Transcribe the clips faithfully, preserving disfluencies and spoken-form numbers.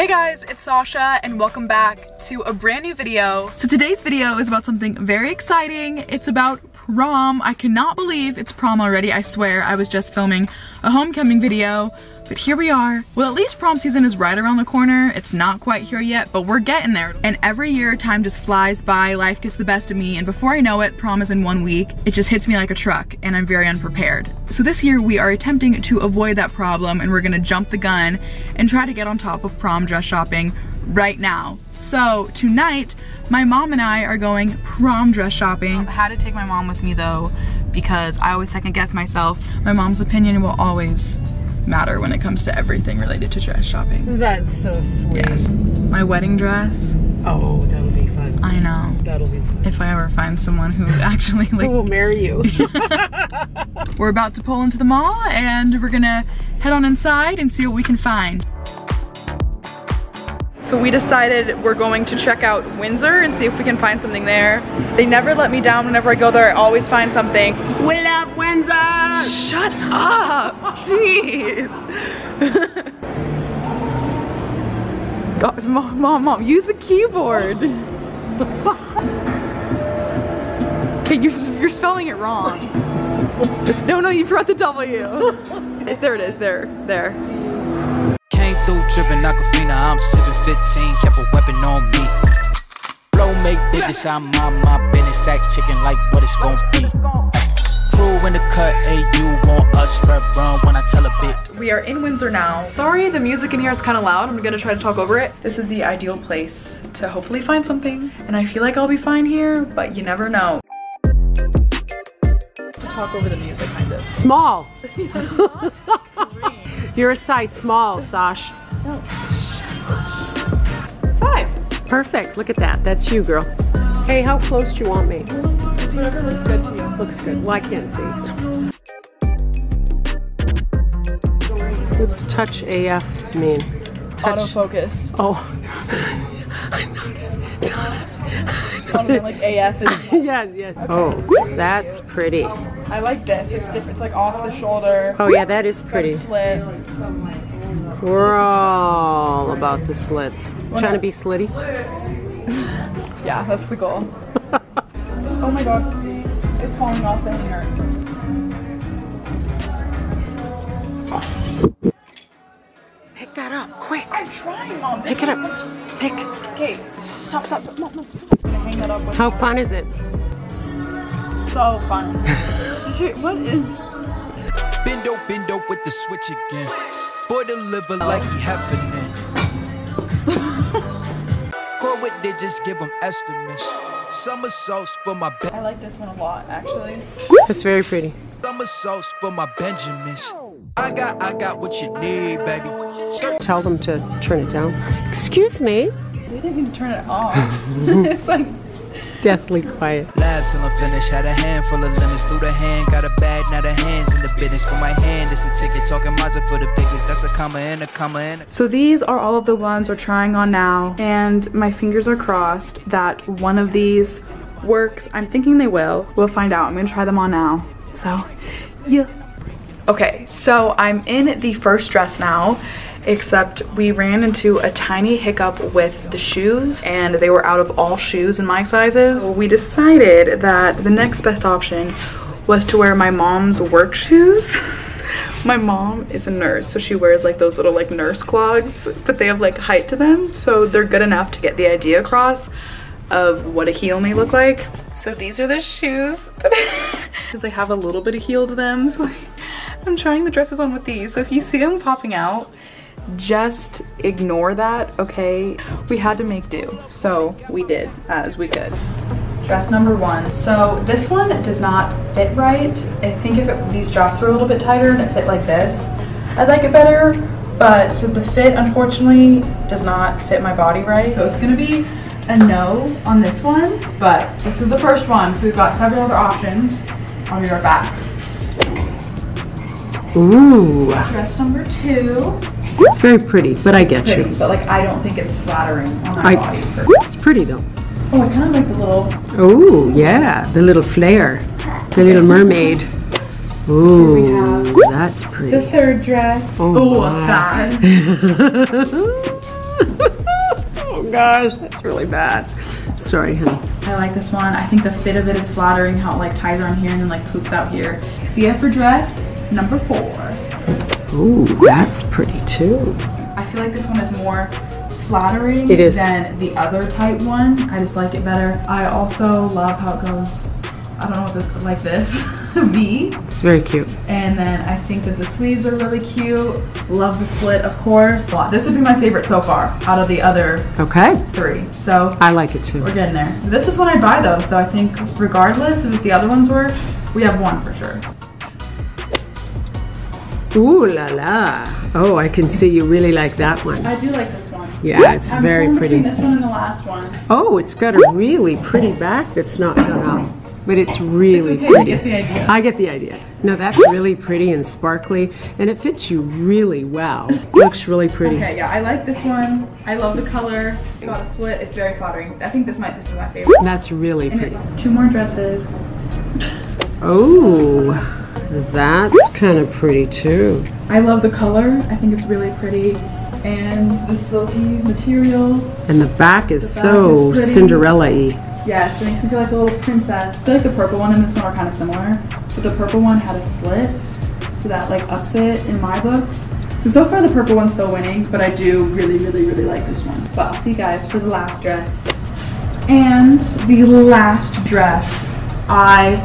Hey guys, it's Sasha and welcome back to a brand new video. So today's video is about something very exciting. It's about prom. I cannot believe it's prom already, I swear. I was just filming a homecoming video, but here we are. Well, at least prom season is right around the corner. It's not quite here yet, but we're getting there. And every year, time just flies by, life gets the best of me, and before I know it, prom is in one week. It just hits me like a truck, and I'm very unprepared. So this year, we are attempting to avoid that problem, and we're gonna jump the gun and try to get on top of prom dress shopping right now. So tonight, my mom and I are going prom dress shopping. I had to take my mom with me though, because I always second guess myself. My mom's opinion will always matter when it comes to everything related to dress shopping. That's so sweet. Yes. My wedding dress. Oh, that'll be fun. I know. That'll be fun. If I ever find someone who actually like- who will marry you. We're about to pull into the mall and we're gonna head on inside and see what we can find. So we decided we're going to check out Windsor and see if we can find something there. They never let me down whenever I go there. I always find something. We love Windsor! Shut up! Jeez! God, mom, mom, mom, use the keyboard! Okay, you're, you're spelling it wrong. It's, no, no, you forgot the W. It's, there it is, there, there. Drippin' Aquafina, I'm sippin' fifteen, kept a weapon on me. Blow make bitches, I mind my business, stack chicken like what it's gon' be. Crew in the cut, hey, you want us, red run when I tell a bit. We are in Windsor now. Sorry, the music in here is kinda loud, I'm gonna try to talk over it. This is the ideal place to hopefully find something, and I feel like I'll be fine here, but you never know. To talk over the music, kind of. Small! You're a size small, Sash. No. Five. Perfect, look at that. That's you, girl. Hey, how close do you want me? Just whatever looks good to you. Looks good. Well, I can't see. What's touch A F mean? Touch. Autofocus. Oh. I know that. I know like A F is. Yes, yes. Okay. Oh, that's pretty. I like this. It's different. It's like off the shoulder. Oh, yeah, that is pretty. Slit. We're all about the slits. Well, trying no. to be slitty? Yeah, that's the goal. Oh my god, it's falling off in here. Oh. Pick that up, quick. I'm trying, Mom. This Pick it up. Gonna... Pick. Okay, stop, stop, stop. No, no, stop. I'm gonna hang that up with How fun is it? So fun. What is... Bindo, bindo with the switch again. Boy, the liver like he happening. Corwit, they just give them estimates. Somersaults for my Ben. I like this one a lot, actually. It's very pretty. Somersaults for my Benjamins. I got, I got what you need, baby. Tell them to turn it down. Excuse me. They didn't even turn it off. It's like... Deathly quiet. Labs till I'm finished. Had a handful of lemons through the hand. Got a bag, now the hands in the business. For my hand, it's a ticket. Talking Mazda for the biggest. That's a comma and a comma and a. So these are all of the ones we're trying on now. And my fingers are crossed that one of these works. I'm thinking they will. We'll find out. I'm gonna try them on now. So, yeah. Okay, so I'm in the first dress now. Except we ran into a tiny hiccup with the shoes and they were out of all shoes in my sizes. We decided that the next best option was to wear my mom's work shoes. My mom is a nurse, so she wears like those little like nurse clogs, but they have like height to them, so they're good enough to get the idea across of what a heel may look like. So these are the shoes because they have a little bit of heel to them, so like, I'm trying the dresses on with these, so if you see them popping out, just ignore that, okay? We had to make do, so we did as we could. Dress number one. So this one does not fit right. I think if it, these straps were a little bit tighter and it fit like this, I'd like it better, but the fit, unfortunately, does not fit my body right, so it's gonna be a no on this one, but this is the first one, so we've got several other options. I'll be right back. Ooh. Dress number two. It's very pretty, but I get pretty, you. But like, I don't think it's flattering on my I, body. For... It's pretty though. Oh, I kind of like the little. Ooh, yeah, the little flare, the Little Mermaid. Ooh, that's pretty. The third dress. Oh, oh God. Oh gosh, that's really bad. Sorry, honey. I like this one. I think the fit of it is flattering, how it like ties around here and then like poops out here. C F for dress, number four. Ooh, that's pretty too. I feel like this one is more flattering it is. than the other type one. I just like it better. I also love how it goes, I don't know what this, like this, V. It's very cute. And then I think that the sleeves are really cute. Love the slit, of course. This would be my favorite so far out of the other okay. three. So I like it too. We're getting there. This is what I'd buy though, so I think regardless of what the other ones were, we have one for sure. Ooh la la. Oh, I can see you really like that one. I do like this one. Yeah, it's I'm very pretty. Between this one and the last one. Oh, it's got a really pretty back that's not done up. But it's really it's okay. pretty. I get the idea. I get the idea. No, that's really pretty and sparkly, and it fits you really well. Looks really pretty. Okay, yeah, I like this one. I love the color. It's got a slit. It's very flattering. I think this might. This is my favorite. That's really and pretty. It, two more dresses. Oh, that's kind of pretty too. I love the color. I think it's really pretty, and the silky material. And the back is the back so is Cinderella-y. Yes, it makes me feel like a little princess. I like the purple one and this one are kind of similar, but the purple one had a slit, so that like ups it in my books. So, so far the purple one's still winning, but I do really, really, really like this one. But I'll see you guys for the last dress. And the last dress. I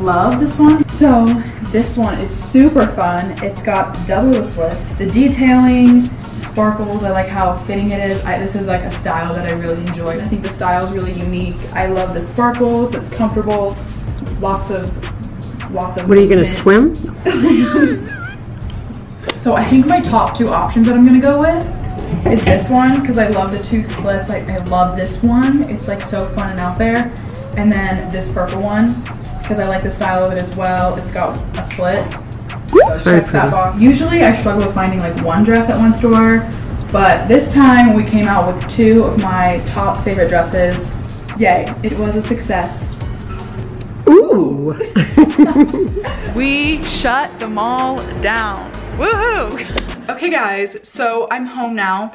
love this one. So, this one is super fun. It's got double the slits, the detailing, sparkles. I like how fitting it is. I, this is like a style that I really enjoy. I think the style is really unique. I love the sparkles. It's comfortable. Lots of, lots of. What are you gonna swim? So I think my top two options that I'm gonna go with is this one because I love the two slits. Like I love this one. It's like so fun and out there. And then this purple one because I like the style of it as well. It's got a slit. So it's very pretty. Usually I struggle with finding like one dress at one store, but this time we came out with two of my top favorite dresses. Yay, it was a success. Ooh! We shut the mall down. Woohoo! Okay guys, so I'm home now,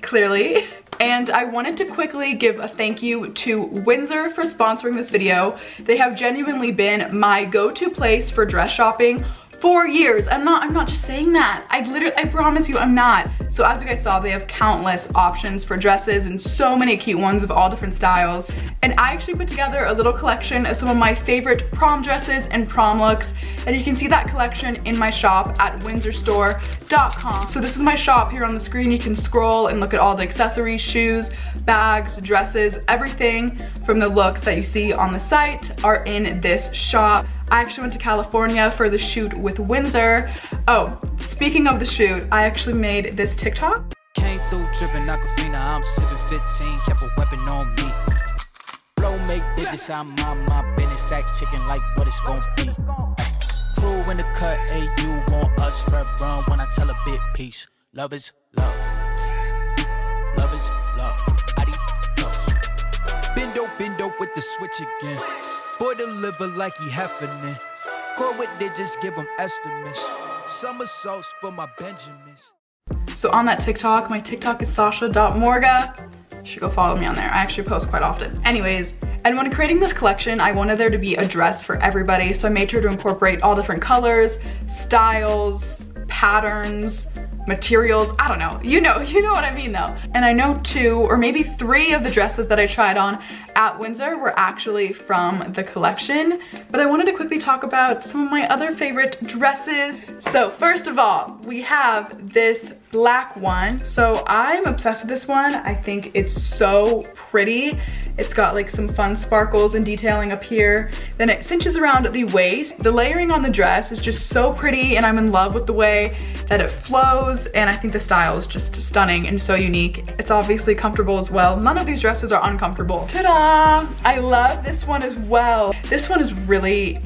clearly. And I wanted to quickly give a thank you to Windsor for sponsoring this video. They have genuinely been my go-to place for dress shopping Four years. I'm not, I'm not just saying that. I literally, I promise you I'm not. So as you guys saw, they have countless options for dresses and so many cute ones of all different styles. And I actually put together a little collection of some of my favorite prom dresses and prom looks. And you can see that collection in my shop at Windsor Store dot com. So this is my shop here on the screen. You can scroll and look at all the accessories, shoes, bags, dresses, everything from the looks that you see on the site are in this shop. I actually went to California for the shoot with Windsor. Oh, speaking of the shoot, I actually made this TikTok. Came through dripping Aquafina, I'm sipping fifteen, kept a weapon on me. Blow make bitches, I'm on my business, stack chicken like what it's gonna be. Crew in the cut, hey, you want us to run when I tell a bit peace. Love is love. Love is love. Adios. Bendo, bendo with the switch again. Boy deliver like he happening. Corwit did just give him estimates. Somersaults for my Benjamins. So on that TikTok, my TikTok is Sasha dot Morga. You should go follow me on there. I actually post quite often. Anyways, and when creating this collection, I wanted there to be a dress for everybody. So I made sure to incorporate all different colors, styles, patterns, materials, I don't know, you know, you know what I mean though. And I know two or maybe three of the dresses that I tried on at Windsor were actually from the collection, but I wanted to quickly talk about some of my other favorite dresses. So first of all, we have this black one. So I'm obsessed with this one. I think it's so pretty. It's got like some fun sparkles and detailing up here. Then it cinches around the waist. The layering on the dress is just so pretty and I'm in love with the way that it flows and I think the style is just stunning and so unique. It's obviously comfortable as well. None of these dresses are uncomfortable. Ta-da! I love this one as well. This one is really,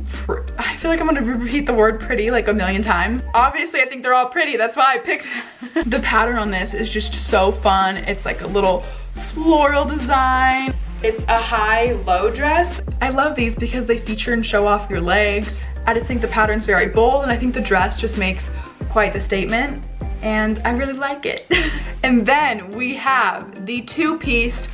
I feel like I'm gonna repeat the word pretty like a million times. Obviously I think they're all pretty, that's why I picked them. The pattern on this is just so fun. It's like a little floral design. It's a high-low dress. I love these because they feature and show off your legs. I just think the pattern's very bold and I think the dress just makes quite the statement. and I really like it. And then we have the two-piece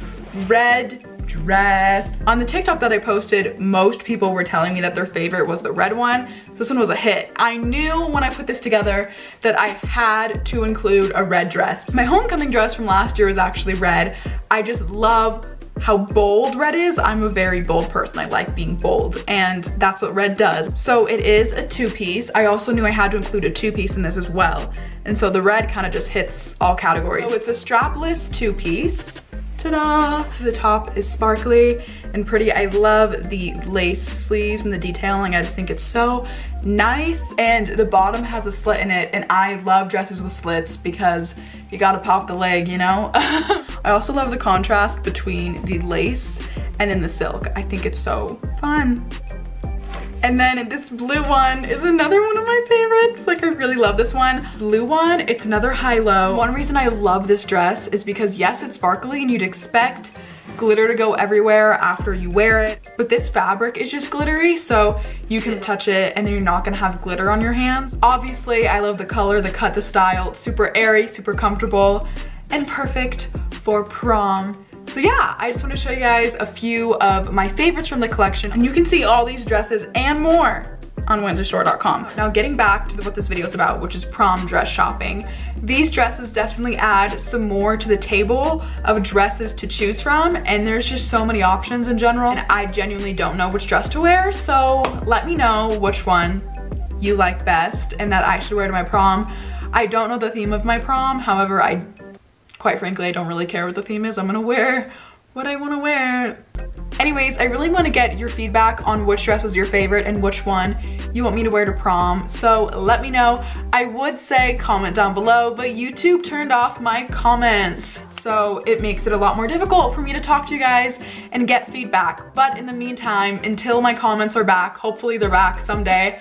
red dress. On the TikTok that I posted, most people were telling me that their favorite was the red one. This one was a hit. I knew when I put this together that I had to include a red dress. My homecoming dress from last year was actually red. I just love how bold red is. I'm a very bold person. I like being bold, and that's what red does. So it is a two-piece. I also knew I had to include a two-piece in this as well. And so the red kind of just hits all categories. So it's a strapless two-piece. Ta-da! So the top is sparkly and pretty. I love the lace sleeves and the detailing. I just think it's so nice. And the bottom has a slit in it, and I love dresses with slits because you gotta pop the leg, you know? I also love the contrast between the lace and then the silk. I think it's so fun. And then this blue one is another one of my favorites. Like, I really love this one. Blue one, it's another high-low. One reason I love this dress is because, yes, it's sparkly and you'd expect glitter to go everywhere after you wear it. But this fabric is just glittery, so you can touch it and you're not gonna have glitter on your hands. Obviously, I love the color, the cut, the style. It's super airy, super comfortable, and perfect for prom. So yeah, I just want to show you guys a few of my favorites from the collection, and you can see all these dresses and more on Windsor Store dot com. Now, getting back to the, what this video is about, which is prom dress shopping, these dresses definitely add some more to the table of dresses to choose from, and there's just so many options in general, and I genuinely don't know which dress to wear, so let me know which one you like best and that I should wear to my prom. I don't know the theme of my prom, however, I Quite frankly, I don't really care what the theme is. I'm gonna wear what I wanna wear. Anyways, I really wanna get your feedback on which dress was your favorite and which one you want me to wear to prom, so let me know. I would say comment down below, but YouTube turned off my comments, so it makes it a lot more difficult for me to talk to you guys and get feedback. But in the meantime, until my comments are back, hopefully they're back someday,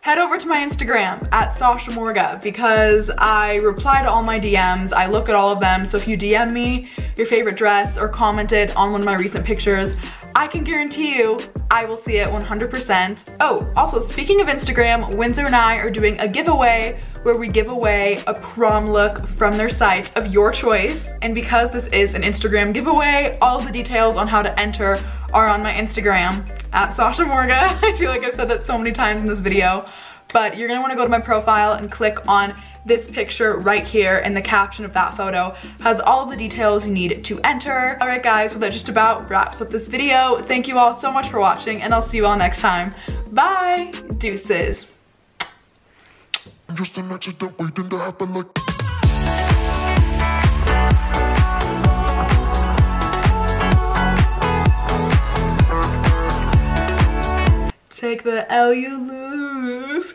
head over to my Instagram at Sasha Morga, because I reply to all my D Ms. I look at all of them. So if you D M me your favorite dress or commented on one of my recent pictures, I can guarantee you I will see it one hundred percent. Oh, also, speaking of Instagram, Windsor and I are doing a giveaway where we give away a prom look from their site of your choice. And because this is an Instagram giveaway, all the details on how to enter are on my Instagram at Sasha Morga. I feel like I've said that so many times in this video, but you're gonna wanna go to my profile and click on this picture right here, and the caption of that photo has all of the details you need to enter. All right, guys, well, that just about wraps up this video. Thank you all so much for watching, and I'll see you all next time. Bye, deuces. Just imagine that waiting to happen like take the L you lose.